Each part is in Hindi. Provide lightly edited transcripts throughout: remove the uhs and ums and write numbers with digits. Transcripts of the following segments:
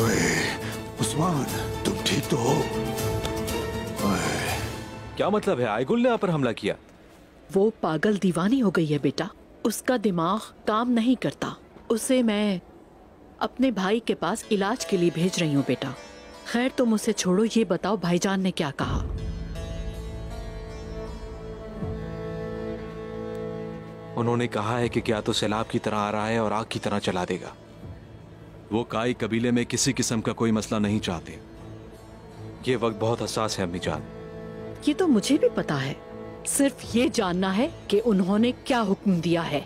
ओए उस्मान, तुम ठीक तो हो? क्या मतलब है? आयगुल ने आप पर हमला किया? वो पागल दीवानी हो गई है बेटा, उसका दिमाग काम नहीं करता। उसे मैं अपने भाई के पास इलाज के लिए भेज रही हूँ बेटा। खैर तुम उसे छोड़ो, ये बताओ भाईजान ने क्या कहा? उन्होंने कहा है कि क्या तो सैलाब की तरह आ रहा है और आग की तरह चला देगा। वो काई कबीले में किसी किस्म का कोई मसला नहीं चाहते। ये वक्त बहुत हसास है अम्मी जान। ये तो मुझे भी पता है, सिर्फ ये जानना है कि उन्होंने क्या हुक्म दिया है।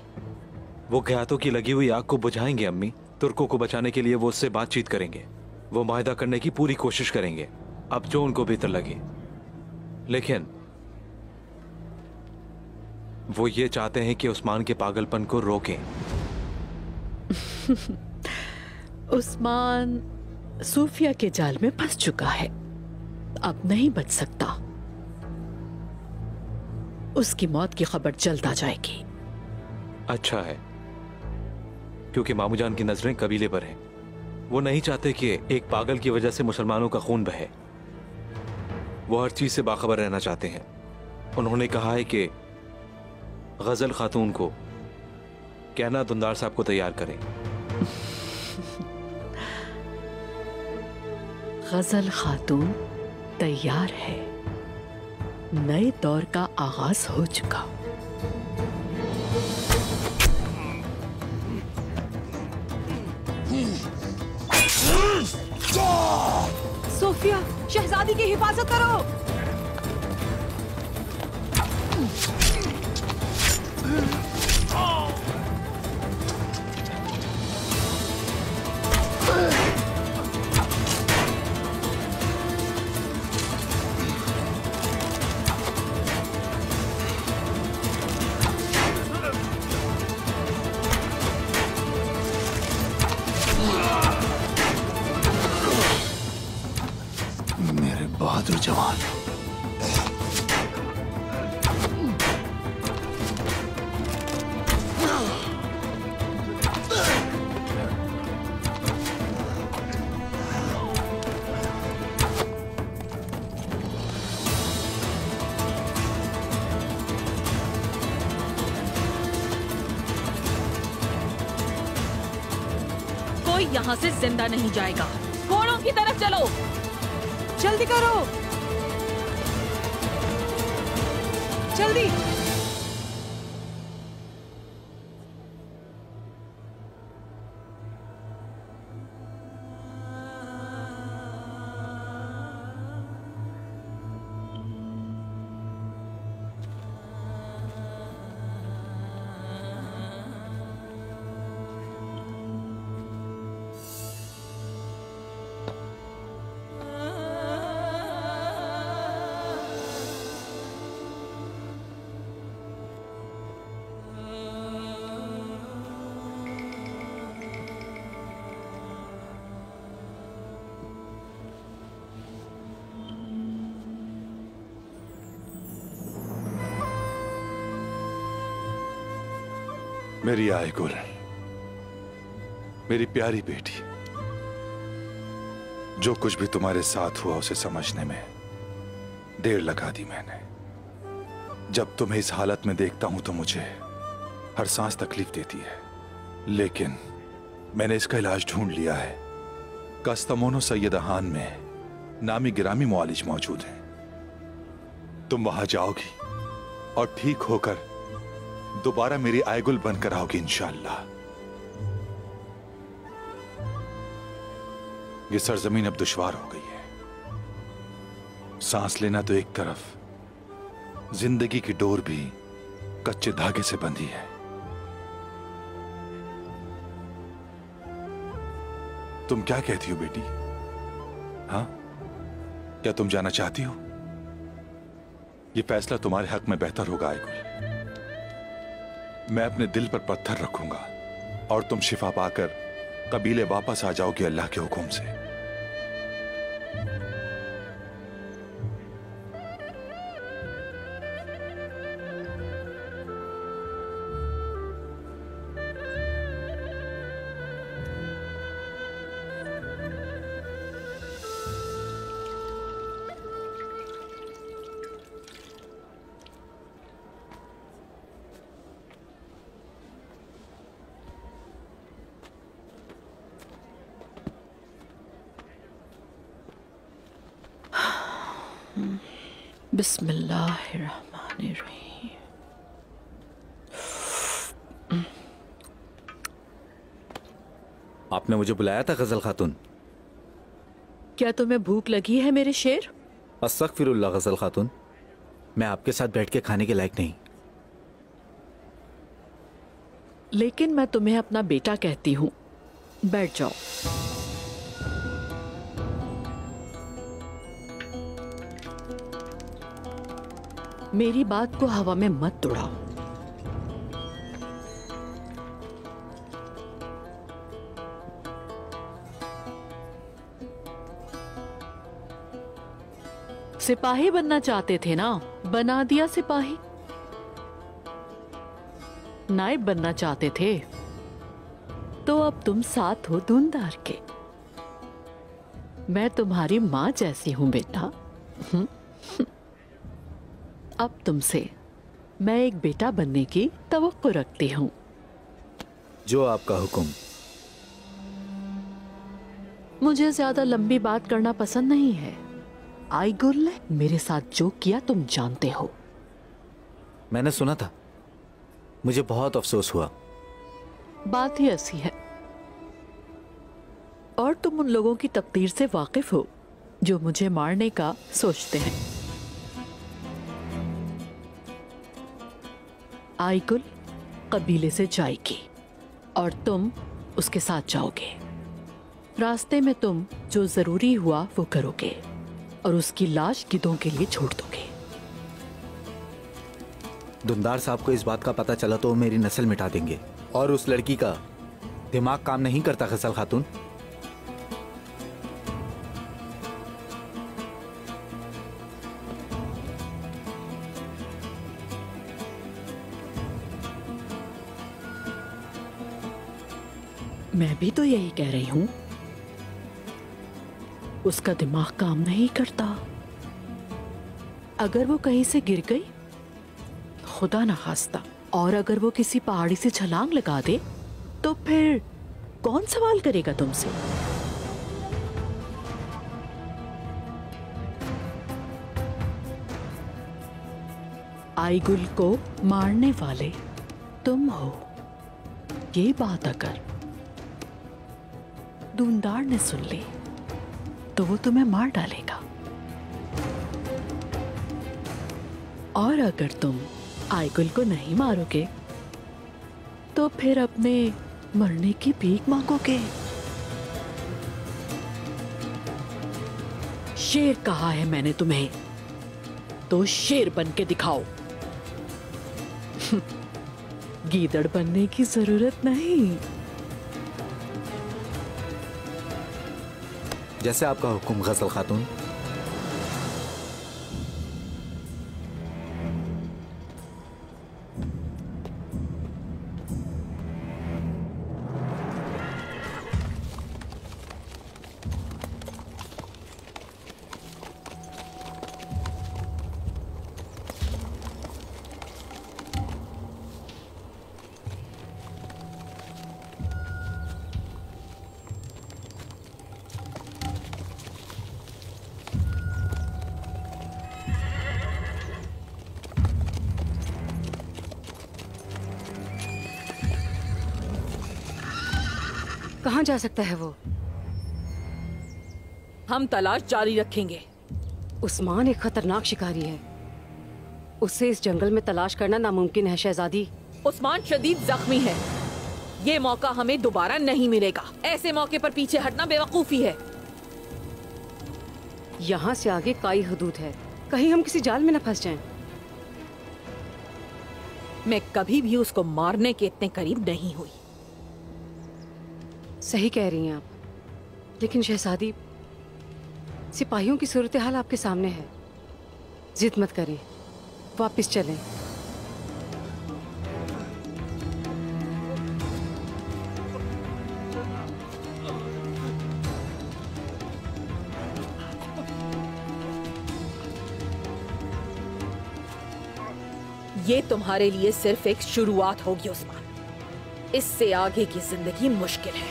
वो घातों की लगी हुई आग को बुझाएंगे अम्मी। तुर्कों को बचाने के लिए वो उससे बातचीत करेंगे, वो माहिदा करने की पूरी कोशिश करेंगे, अब जो उनको बेहतर लगे। लेकिन वो ये चाहते हैं कि उस्मान के पागलपन को रोकें। उस्मान सोफिया के जाल में फंस चुका है, अब नहीं बच सकता। उसकी मौत की खबर जल्द आ जाएगी। अच्छा है, क्योंकि मामू जान की नजरें कबीले पर हैं। वो नहीं चाहते कि एक पागल की वजह से मुसलमानों का खून बहे। वो हर चीज से बाखबर रहना चाहते हैं। उन्होंने कहा है कि गजल खातून को कहना दुंदार साहब को तैयार करें। गजल खातून तैयार है, नए दौर का आगाज हो चुका। सोफिया, शहजादी की हिफाजत करो। यहाँ से जिंदा नहीं जाएगा। घोड़ों की तरफ चलो, जल्दी करो, जल्दी। मेरी आयगुल, मेरी प्यारी बेटी, जो कुछ भी तुम्हारे साथ हुआ उसे समझने में देर लगा दी मैंने। जब तुम्हें इस हालत में देखता हूं तो मुझे हर सांस तकलीफ देती है, लेकिन मैंने इसका इलाज ढूंढ लिया है। कस्तामोनू सैयदहान में नामी गिरामी मुआलिज मौजूद हैं। तुम वहां जाओगी और ठीक होकर दोबारा मेरी आयगुल बनकर आओगी इंशाल्लाह। ये सरजमीन अब दुश्वार हो गई है। सांस लेना तो एक तरफ, जिंदगी की डोर भी कच्चे धागे से बंधी है। तुम क्या कहती हो बेटी? हाँ, क्या तुम जाना चाहती हो? ये फैसला तुम्हारे हक में बेहतर होगा आयगुल। मैं अपने दिल पर पत्थर रखूंगा और तुम शिफा पाकर कबीले वापस आ जाओगी अल्लाह के हुक्म से। बिस्मिल्लाहिर्रहमानिर्रहीम। आपने मुझे बुलाया था गजल खातून? क्या तुम्हें भूख लगी है मेरे शेर? अस्तगफिरुल्लाह गजल खातून, मैं आपके साथ बैठ के खाने के लायक नहीं। लेकिन मैं तुम्हें अपना बेटा कहती हूँ, बैठ जाओ। मेरी बात को हवा में मत उड़ाओ। सिपाही बनना चाहते थे ना, बना दिया सिपाही। नायब बनना चाहते थे तो अब तुम साथ हो दुंदार के। मैं तुम्हारी माँ जैसी हूं बेटा। अब तुमसे मैं एक बेटा बनने की तवक्को रखती हूं। जो आपका हुक्म। मुझे ज्यादा लंबी बात करना पसंद नहीं है। आयगुल ने मेरे साथ जो किया तुम जानते हो। मैंने सुना था, मुझे बहुत अफसोस हुआ। बात ही ऐसी है। और तुम उन लोगों की तकदीर से वाकिफ हो जो मुझे मारने का सोचते हैं। आयगुल कबीले से जाएगी और तुम उसके साथ जाओगे। रास्ते में तुम जो जरूरी हुआ वो करोगे और उसकी लाश गिद्धों के लिए छोड़ दोगे। दुंदार साहब को इस बात का पता चला तो मेरी नस्ल मिटा देंगे। और उस लड़की का दिमाग काम नहीं करता गजल खातून। मैं भी तो यही कह रही हूं, उसका दिमाग काम नहीं करता। अगर वो कहीं से गिर गई खुदा न खास्ता, और अगर वो किसी पहाड़ी से छलांग लगा दे तो फिर कौन सवाल करेगा तुमसे? आयगुल को मारने वाले तुम हो, ये बात अगर दुंदार ने सुन ली तो वो तुम्हें मार डालेगा। और अगर तुम आयगुल को नहीं मारोगे तो फिर अपने मरने की भीख मांगोगे। शेर कहा है मैंने तुम्हें, तो शेर बन के दिखाओ। गीदड़ बनने की जरूरत नहीं। जैसे आपका हुक्म गजल खातून। कहाँ जा सकता है वो? हम तलाश जारी रखेंगे। उस्मान एक खतरनाक शिकारी है, उससे इस जंगल में तलाश करना नामुमकिन है शहजादी। उस्मान शदीद जख्मी है, ये मौका हमें दोबारा नहीं मिलेगा। ऐसे मौके पर पीछे हटना बेवकूफी है। यहाँ से आगे काई हदूद है, कहीं हम किसी जाल में न फंस जाएं। मैं कभी भी उसको मारने के इतने करीब नहीं हुई। सही कह रही हैं आप, लेकिन शहजादी सिपाहियों की सूरत हाल आपके सामने है। जिद मत करें, वापस चलें। ये तुम्हारे लिए सिर्फ एक शुरुआत होगी उस्मान, इससे आगे की जिंदगी मुश्किल है।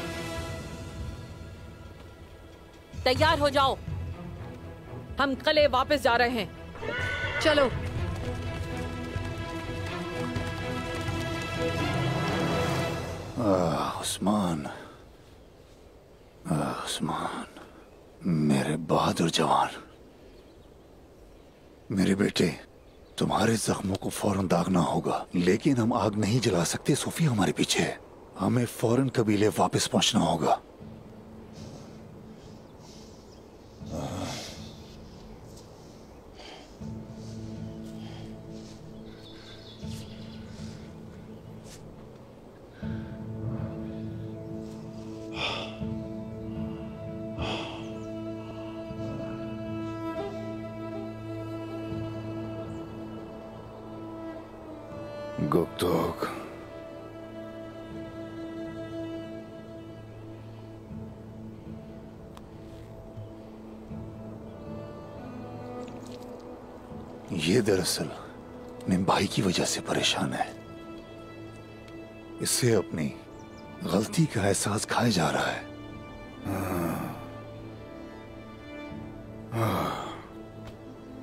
तैयार हो जाओ, हम कले वापस जा रहे हैं। चलो। उस्मान, उस्मान, मेरे बहादुर जवान, मेरे बेटे, तुम्हारे जख्मों को फौरन दागना होगा, लेकिन हम आग नहीं जला सकते। सोफिया हमारे पीछे है, हमें फौरन कबीले वापस पहुंचना होगा। गुप्तोग, ये दरअसल निम्बाही की वजह से परेशान है। इससे अपनी गलती का एहसास खाए जा रहा है।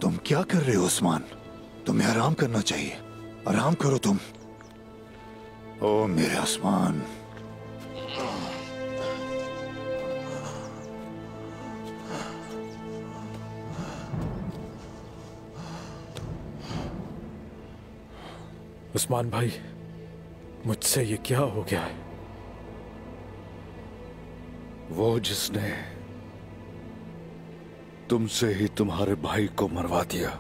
तुम क्या कर रहे हो उस्मान? तुम्हें आराम करना चाहिए, आराम करो तुम। ओ मेरे उस्मान, उस्मान भाई, मुझसे ये क्या हो गया है? वो जिसने तुमसे ही तुम्हारे भाई को मरवा दिया,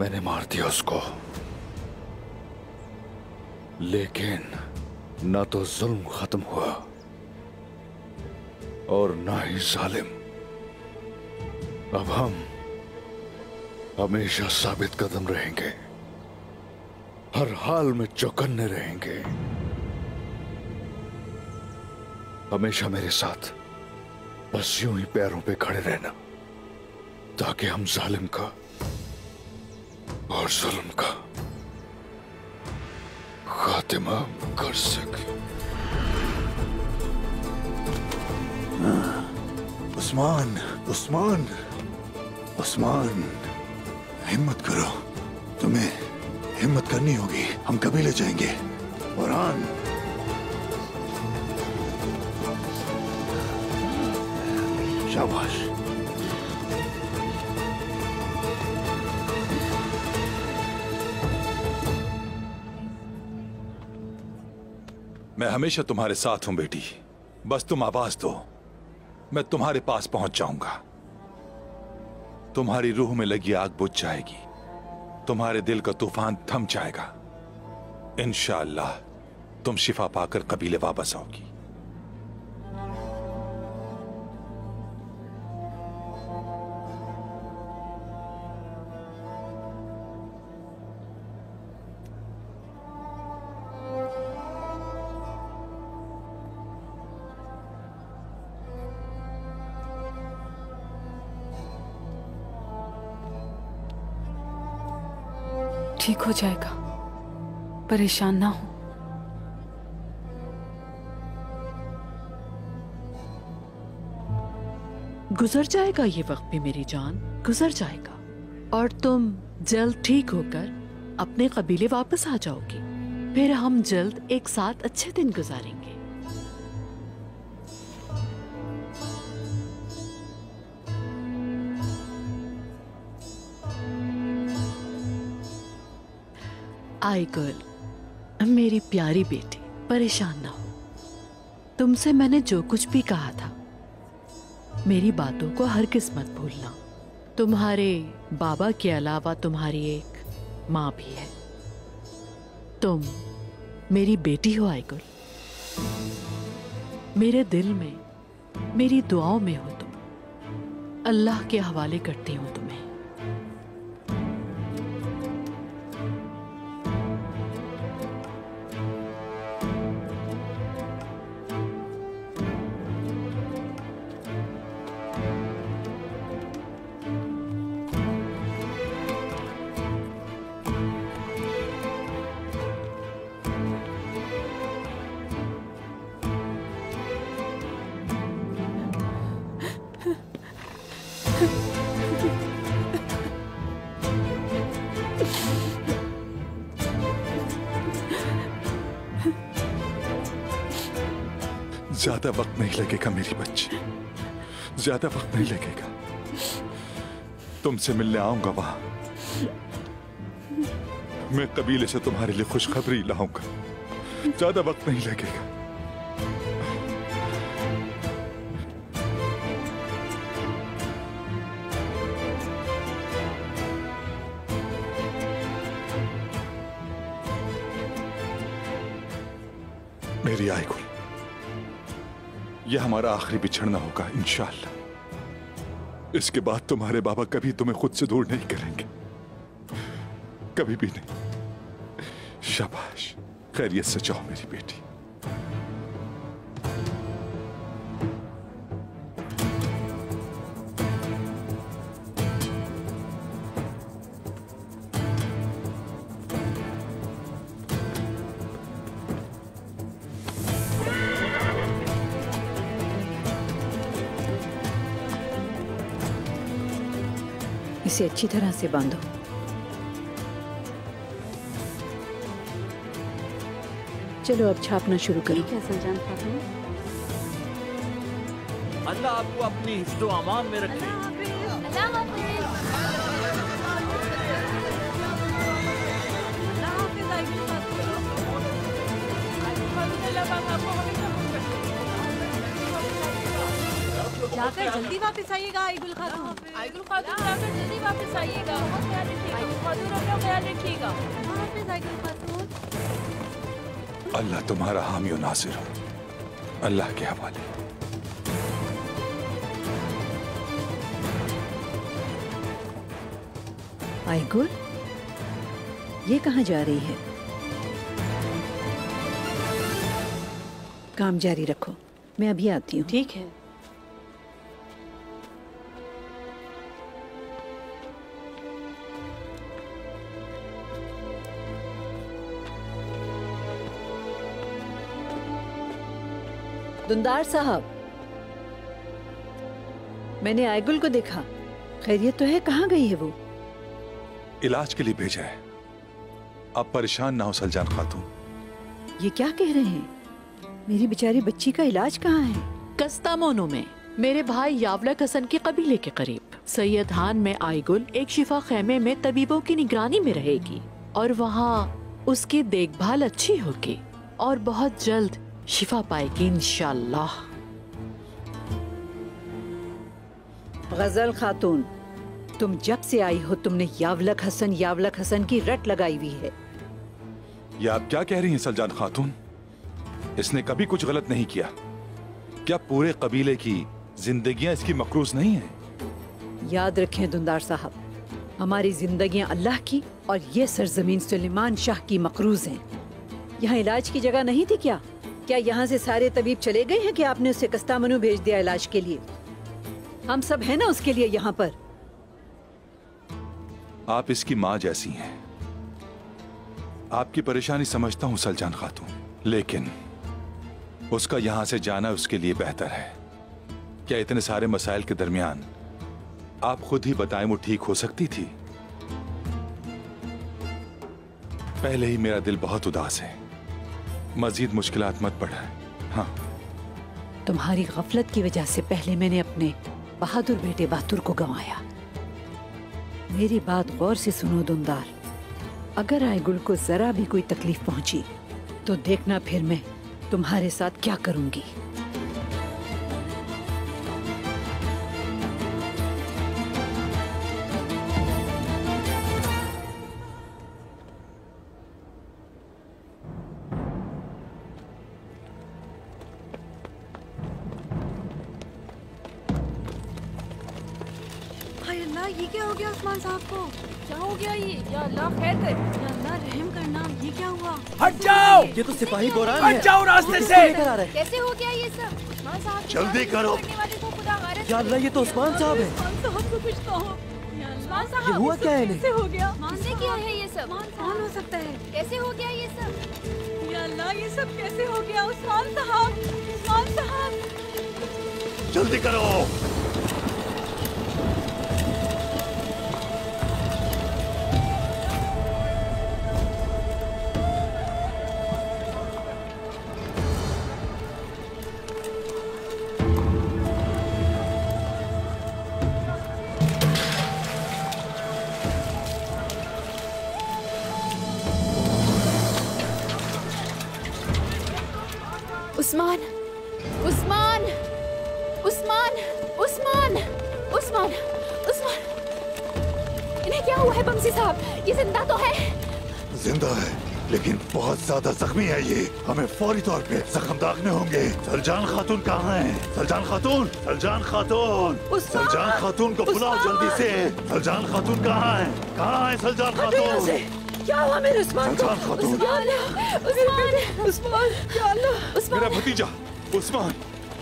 मैंने मार दिया उसको, लेकिन ना तो जुल्म खत्म हुआ और ना ही जालिम। अब हम हमेशा साबित कदम रहेंगे, हर हाल में चौकन्ने रहेंगे। हमेशा मेरे साथ बस यूं ही पैरों पे खड़े रहना, ताकि हम जालिम का और जुल्म का खात्मा कर सके। उस्मान, उस्मान, उस्मान, हिम्मत करो, तुम्हें हिम्मत करनी होगी। हम कभी ले जाएंगे। बुरहान, शाबाश। मैं हमेशा तुम्हारे साथ हूं बेटी, बस तुम आवाज दो, मैं तुम्हारे पास पहुंच जाऊंगा। तुम्हारी रूह में लगी आग बुझ जाएगी, तुम्हारे दिल का तूफान थम जाएगा। इंशाअल्लाह तुम शिफा पाकर कबीले वापस आओगी। ठीक हो जाएगा, परेशान ना हो। गुजर जाएगा ये वक्त भी मेरी जान, गुजर जाएगा, और तुम जल्द ठीक होकर अपने कबीले वापस आ जाओगी। फिर हम जल्द एक साथ अच्छे दिन गुजारेंगे। आयगुल, मेरी प्यारी बेटी, परेशान ना हो। तुमसे मैंने जो कुछ भी कहा था, मेरी बातों को हरगिज मत भूलना। तुम्हारे बाबा के अलावा तुम्हारी एक माँ भी है। तुम मेरी बेटी हो आयगुल, मेरे दिल में, मेरी दुआओं में हो तुम। अल्लाह के हवाले करती हूँ तुम्हें। ज्यादा वक्त नहीं लगेगा मेरी बच्ची, ज्यादा वक्त नहीं लगेगा। तुमसे मिलने आऊंगा वहां, मैं कबीले से तुम्हारे लिए खुशखबरी लाऊंगा, ज्यादा वक्त नहीं लगेगा। मेरी आयगुल, यह हमारा आखिरी बिछड़ना होगा इंशाअल्लाह। इसके बाद तुम्हारे बाबा कभी तुम्हें खुद से दूर नहीं करेंगे, कभी भी नहीं। शाबाश, खैरियत से जाओ मेरी बेटी। इसे अच्छी तरह से बांधो। चलो अब छापना शुरू करो। ठीक है सलजान खातून, अल्लाह आपको अपनी हिफ्ज़ व अमान में रखे। जाकर जल्दी वापस आइएगा आयगुल खातून, आयगुल खातून जाकर जल्दी वापस आइएगा। अल्लाह तुम्हारा हामी नासिर हो, अल्लाह के हवाले। आयगुल, ये कहाँ जा रही है? काम जारी रखो, मैं अभी आती हूँ। ठीक है। दुंदार साहब, मैंने आयगुल को देखा, खैरियत तो है? कहाँ गई है वो? इलाज के लिए भेजा है, आप परेशान ना हो सलजान खातून। ये क्या कह रहे हैं? मेरी बेचारी बच्ची का इलाज कहाँ है? कस्तामोनू में, मेरे भाई यावला कसन के कबीले के करीब सैयद खान में। आयगुल एक शिफा खेमे में तबीबों की निगरानी में रहेगी और वहाँ उसकी देखभाल अच्छी होगी और बहुत जल्द शिफा पाएगी इंशाल्लाह। गजल खातून, तुम जब से आई हो तुमने यावला हसन की रट लगाई हुई है। ये आप क्या कह रही हैं सलजान खातून? इसने कभी कुछ गलत नहीं किया। क्या पूरे कबीले की जिंदगियां इसकी मकरूज नहीं है? याद रखें दुंदार साहब, हमारी जिंदगियां अल्लाह की और ये सरजमीन सलीमान शाह की मकरूज हैं। यहाँ इलाज की जगह नहीं थी क्या? क्या यहाँ से सारे तबीब चले गए हैं कि आपने उसे कस्तामोनू भेज दिया इलाज के लिए? हम सब हैं ना उसके लिए यहाँ पर। आप इसकी माँ जैसी हैं, आपकी परेशानी समझता हूँ सलजान खातून, लेकिन उसका यहाँ से जाना उसके लिए बेहतर है। क्या इतने सारे मसाइल के दरमियान आप खुद ही बताएं वो ठीक हो सकती थी? पहले ही मेरा दिल बहुत उदास है, मजीद मुश्किलात मत बढ़ाएं। हाँ, तुम्हारी गफलत की वजह से पहले मैंने अपने बहादुर बेटे बातुर को गंवाया। मेरी बात गौर से सुनो दुंदार, अगर आयगुल को जरा भी कोई तकलीफ पहुंची तो देखना फिर मैं तुम्हारे साथ क्या करूंगी। ये क्या हो गया उस्मान साहब को? क्या हो गया ये? या अल्लाह खैर करे, या अल्लाह रहम करना। ये क्या हुआ? हट जाओ, ये तो सिपाही बोरान है। हट जाओ रास्ते से। कैसे हो गया ये सब उस्मान साहब? जल्दी करो, या अल्लाह ये तो उस्मान साहब है। उस्मान साहब को कुछ कहो। उस्मान साहब, हुआ क्या है? कैसे हो गया? मानने क्या है ये सब? कौन हो सकता है? कैसे हो गया ये सब? या अल्लाह ये सब कैसे हो गया? उस्मान साहब, उस्मान साहब जल्दी करो। उस्मान, उस्मान, उस्मान, उस्मान, उस्मान, उस्मान, इन्हें क्या हुआ है बामसी साहब? ये जिंदा तो है? जिंदा है, लेकिन बहुत ज्यादा जख्मी है ये। हमें फौरी तौर पे जख्म दागने होंगे। सलजान खातून कहाँ है? सलजान खातून, सलजान खातून, सलजान खातून को बुलाओ जल्दी से। सलजान खातून कहाँ है? कहाँ है सलजान खातून? क्या हुआ मेरे उस्मान को? उस्मान, उस्मान, उस्मान, या अल्लाह, उस्मान, मेरा भतीजा उस्मान।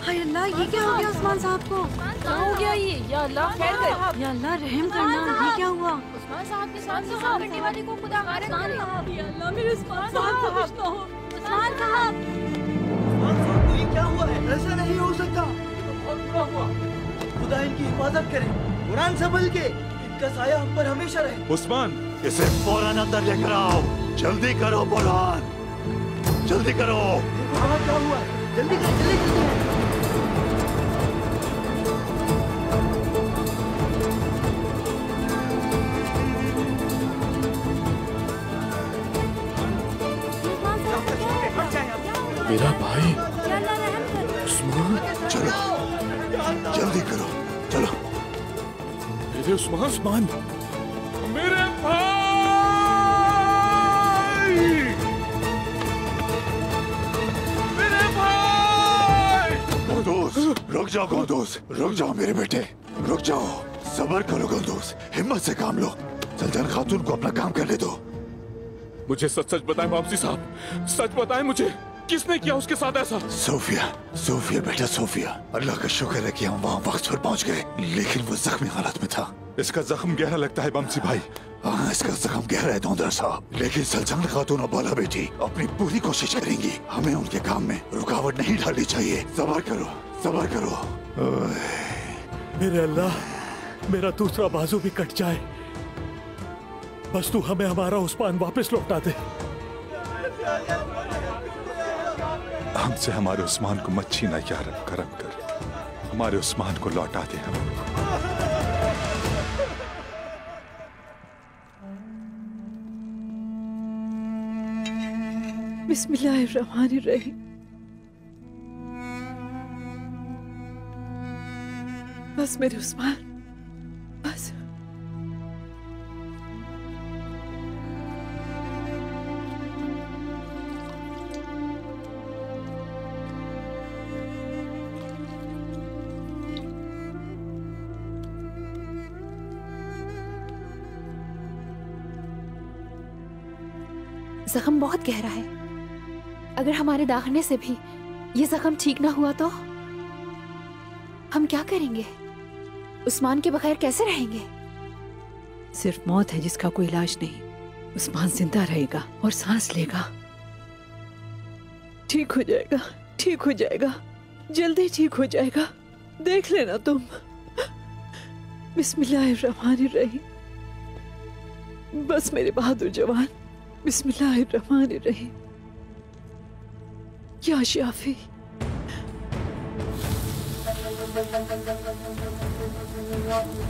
हाय अल्लाह, ये क्या हो गया उस्मान साहब को? क्या हो गया ये? या अल्लाह, खैर कर, या अल्लाह रहम करना। ये क्या हुआ? उस्मान साहब के साथ करने वाले को खुदा गारंटी करे। या अल्लाह, मेरे उस्मान साहब को कुछ ना हो। उस्मान साहब, ये क्या हुआ है? ऐसा नहीं हो सकता, बहुत बुरा हुआ। खुदा इनकी हिफाजत करे, कुरान संभल के, इनका साया हम पर हमेशा रहे। उस्मान, इसे फौरन अंदर लेकर आओ, जल्दी करो बुरहान, जल्दी करो। वहाँ क्या हुआ? जल्दी करो, जल्दी करो। मेरा भाई उस्मान, चलो जल्दी करो, चलो। मेरे उस्मान, उस्मान, मेरे भाई, मेरे भाई। गुंडोस, रुक जाओ गुंडोस, रुक जाओ मेरे बेटे, रुक जाओ, सब्र करो गुंडोस, हिम्मत से काम लो। सलजान खातून को अपना काम करने दो। मुझे सच सच बताएं बामसी साहब, सच बताएं मुझे, किसने किया उसके साथ ऐसा? सोफिया, सोफिया बेटा, सोफिया। अल्लाह का शुक्र है कि हम वहाँ वक्त पर पहुँच गए, लेकिन वो जख्मी हालत में था। इसका जख्म गहरा लगता है बामसी भाई। हाँ, इसका जख्म गहरा है दुंदार साहब, लेकिन सलजान खातून और बाला बेटी अपनी पूरी कोशिश करेंगी। हमें उनके काम में रुकावट नहीं डालनी चाहिए। सब्र करो, सब्र करो। मेरे अल्लाह, मेरा दूसरा बाजू भी कट जाए, बस तू हमें हमारा उस्मान वापस लौटा दे। हमसे हमारे उस्मान को मच्छी न या रब, करम कर, हमारे उस्मान को लौटा दे हम। बिस्मिल्लाहिर्रहमानिर्रहीम। बस मेरे उस्मान, बस। जख्म बहुत गहरा है, अगर हमारे दागने से भी ये जख्म ठीक ना हुआ तो हम क्या करेंगे? उस्मान के बगैर कैसे रहेंगे? सिर्फ मौत है जिसका कोई इलाज नहीं। उस्मान जिंदा रहेगा और सांस लेगा, ठीक हो जाएगा, ठीक हो जाएगा, जल्दी ठीक हो जाएगा, देख लेना तुम। बिस्मिल्लाहिर्रहमानिर्रहीम। बस मेरे बहादुर जवान, बिस्मिल्लाहिर्रहमानिर्रहीम। या शाफी,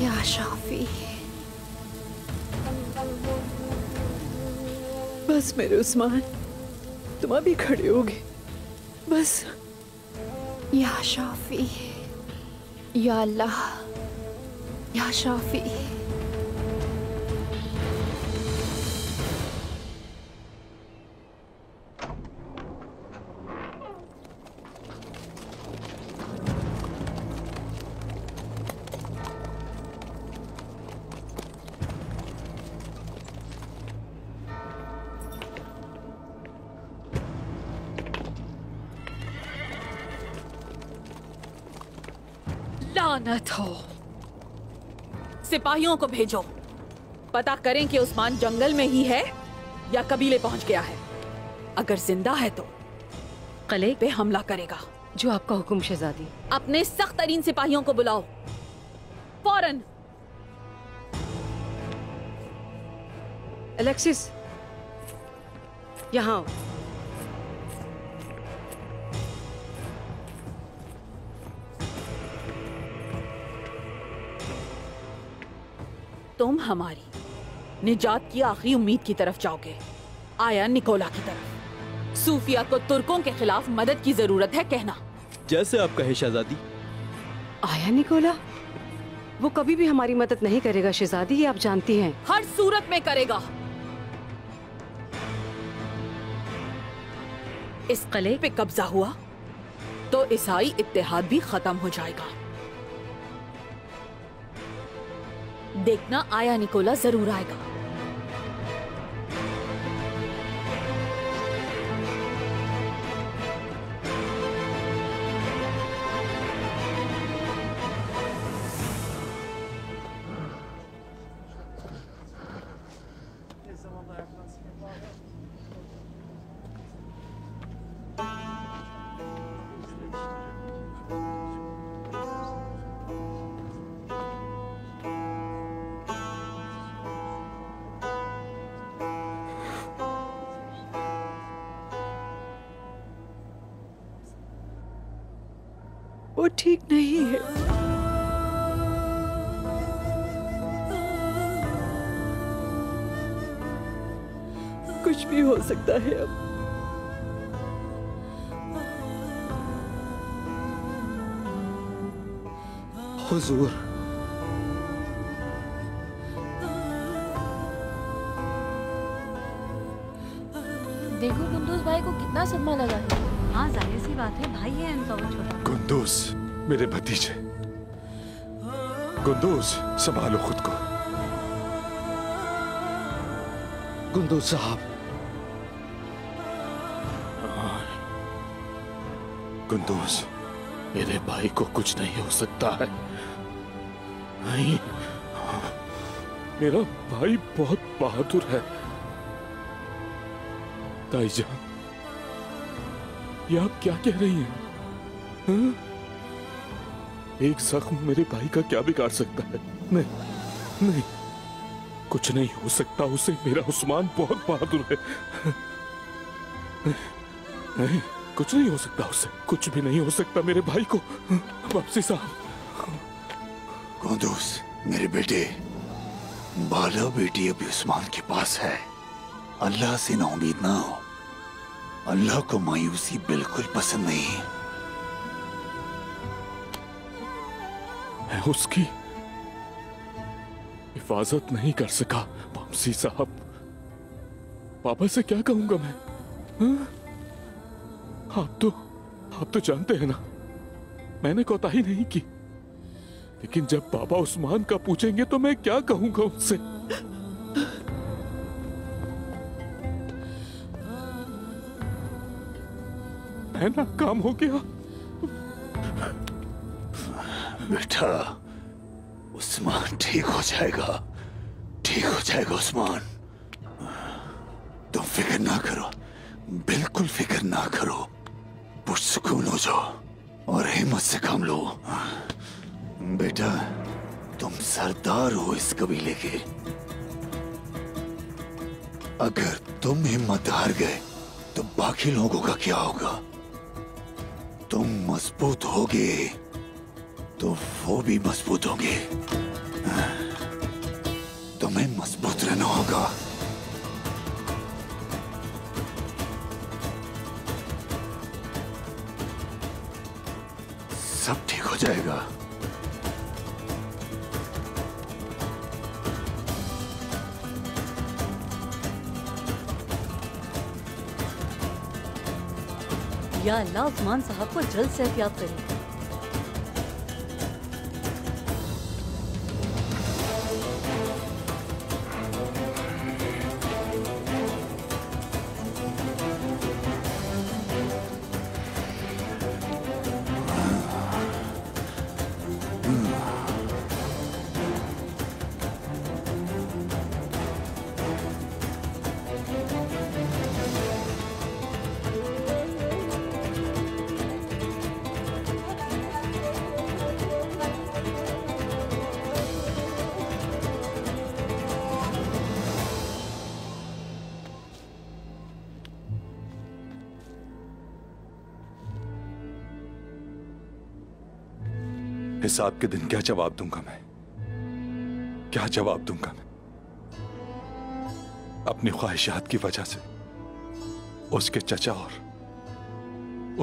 या शाफी, बस मेरे उस्मान, तुम अभी खड़े होगे, बस। या शाफी, या अल्लाह, या शाफी। सिपाहियों को भेजो, पता करें कि उस्मान जंगल में ही है या कबीले पहुंच गया है। अगर जिंदा है तो कले पे हमला करेगा। जो आपका हुक्म शहजादी। अपने सख्त तरीन सिपाहियों को बुलाओ फौरन। एलेक्सिस, यहाँ आओ। तुम हमारी निजात की आखिरी उम्मीद की तरफ जाओगे, आया निकोला की तरफ। सूफिया को तुर्कों के खिलाफ मदद की जरूरत है, कहना। जैसे आप कहे शहजादी। आया निकोला, वो कभी भी हमारी मदद नहीं करेगा शहजादी, ये आप जानती हैं। हर सूरत में करेगा। इस किले पे कब्जा हुआ तो ईसाई इत्तेहाद भी खत्म हो जाएगा। देखना आया निकोला जरूर आएगा। वो ठीक नहीं है। कुछ भी हो सकता है अब। हुजूर, देखो गुंडोस भाई को कितना सदमा लगा है। हाँ, जाहिर सी बात है, भाई है इनका वो छोटा। गुंडोस, मेरे भतीजे गुंडोस, संभालो खुद को। गुंडोस साहब, गुंडोस, मेरे भाई को कुछ नहीं हो सकता है। नहीं, मेरा भाई बहुत बहादुर है। ताईजान, आप क्या कह रही हैं? हाँ? एक जख्म मेरे भाई का क्या बिगाड़ सकता है? नहीं, नहीं, कुछ नहीं हो सकता उसे। मेरा उस्मान बहुत बहादुर है। नहीं, कुछ नहीं हो सकता उसे, कुछ भी नहीं हो सकता मेरे भाई को। वापसी साहब। गुंडोस, मेरे बेटे, बाला बेटी अभी उस्मान के पास है। अल्लाह से ना उम्मीद ना हो। अल्लाह को मायूसी बिल्कुल पसंद नहीं है। उसकी हिफाजत नहीं कर सका बामसी साहब। पापा से क्या कहूंगा मैं? हाँ? आप तो जानते हैं ना, मैंने कोताही नहीं की, लेकिन जब पापा उस्मान का पूछेंगे तो मैं क्या कहूंगा उनसे? है ना, काम हो गया। बेटा, उस्मान ठीक हो जाएगा, ठीक हो जाएगा उस्मान। तुम फिक्र ना करो, बिल्कुल फिक्र ना करो। पुरसुकून हो जाओ और हिम्मत से काम लो। बेटा, तुम सरदार हो इस कबीले के। अगर तुम हिम्मत हार गए तो बाकी लोगों का क्या होगा? तुम मजबूत होगे तो वो भी मजबूत होंगे। तुम्हें मजबूत रहना होगा। सब ठीक हो जाएगा। या अल्लाह उस्मान साहब को जल्द से याद करें। हिसाब के दिन क्या जवाब दूंगा मैं? क्या जवाब दूंगा मैं? अपनी ख्वाहिशात की वजह से उसके चचा और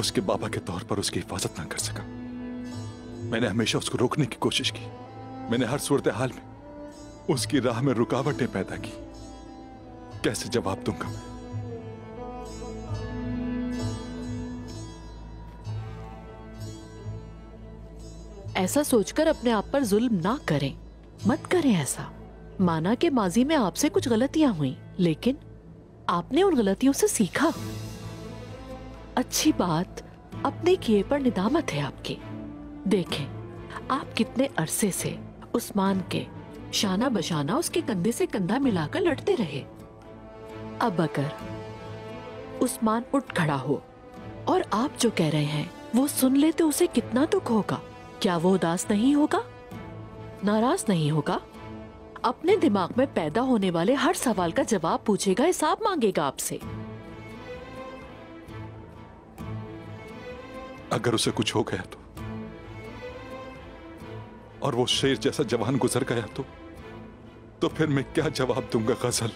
उसके बाबा के तौर पर उसकी हिफाजत ना कर सका। मैंने हमेशा उसको रोकने की कोशिश की, मैंने हर सूरत हाल में उसकी राह में रुकावटें पैदा की। कैसे जवाब दूंगा? ऐसा सोचकर अपने आप पर जुल्म ना करें, मत करें ऐसा। माना कि माजी में आपसे कुछ गलतियां हुई, लेकिन आपने उन गलतियों से सीखा। अच्छी बात अपने किए पर निदामत है आपकी। देखें आप कितने अरसे से उस्मान के शाना बशाना उसके कंधे से कंधा मिलाकर लड़ते रहे। अब अगर उस्मान उठ खड़ा हो और आप जो कह रहे हैं वो सुन ले तो उसे कितना दुख होगा। क्या वो उदास नहीं होगा, नाराज नहीं होगा? अपने दिमाग में पैदा होने वाले हर सवाल का जवाब पूछेगा, हिसाब मांगेगा आपसे। अगर उसे कुछ हो गया तो, और वो शेर जैसा जवान गुजर गया तो फिर मैं क्या जवाब दूंगा गजल?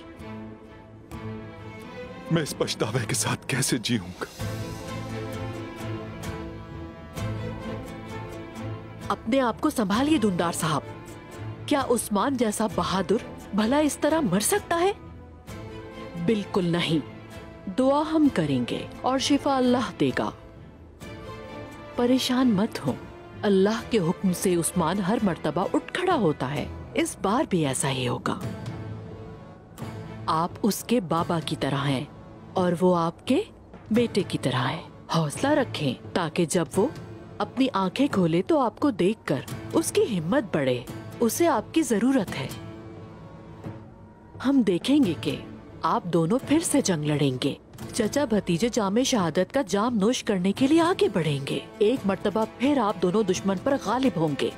मैं इस पछतावे के साथ कैसे जीऊंगा? अपने आप को संभालिए दुंदार साहब। क्या उस्मान जैसा बहादुर भला इस तरह मर सकता है? बिल्कुल नहीं। दुआ हम करेंगे और शिफा अल्लाह देगा। परेशान मत हो। अल्लाह के हुक्म से उस्मान हर मर्तबा उठ खड़ा होता है, इस बार भी ऐसा ही होगा। आप उसके बाबा की तरह हैं और वो आपके बेटे की तरह है। हौसला रखें ताकि जब वो अपनी आंखें खोले तो आपको देखकर उसकी हिम्मत बढ़े। उसे आपकी जरूरत है। हम देखेंगे कि आप दोनों फिर से जंग लड़ेंगे। चचा भतीजे जामे शहादत का जाम नोश करने के लिए आगे बढ़ेंगे। एक मर्तबा फिर आप दोनों दुश्मन पर गालिब होंगे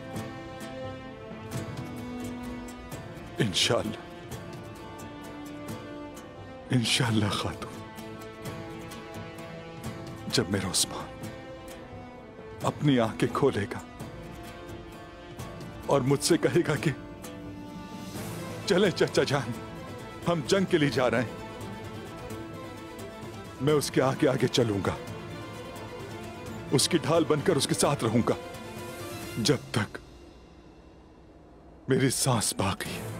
इंशाल्लाह। इंशाल्लाह खातून, जब मेरा उस्मान अपनी आंखें खोलेगा और मुझसे कहेगा कि चले चचा जान, हम जंग के लिए जा रहे हैं, मैं उसके आगे आगे चलूंगा, उसकी ढाल बनकर उसके साथ रहूंगा जब तक मेरी सांस बाकी है।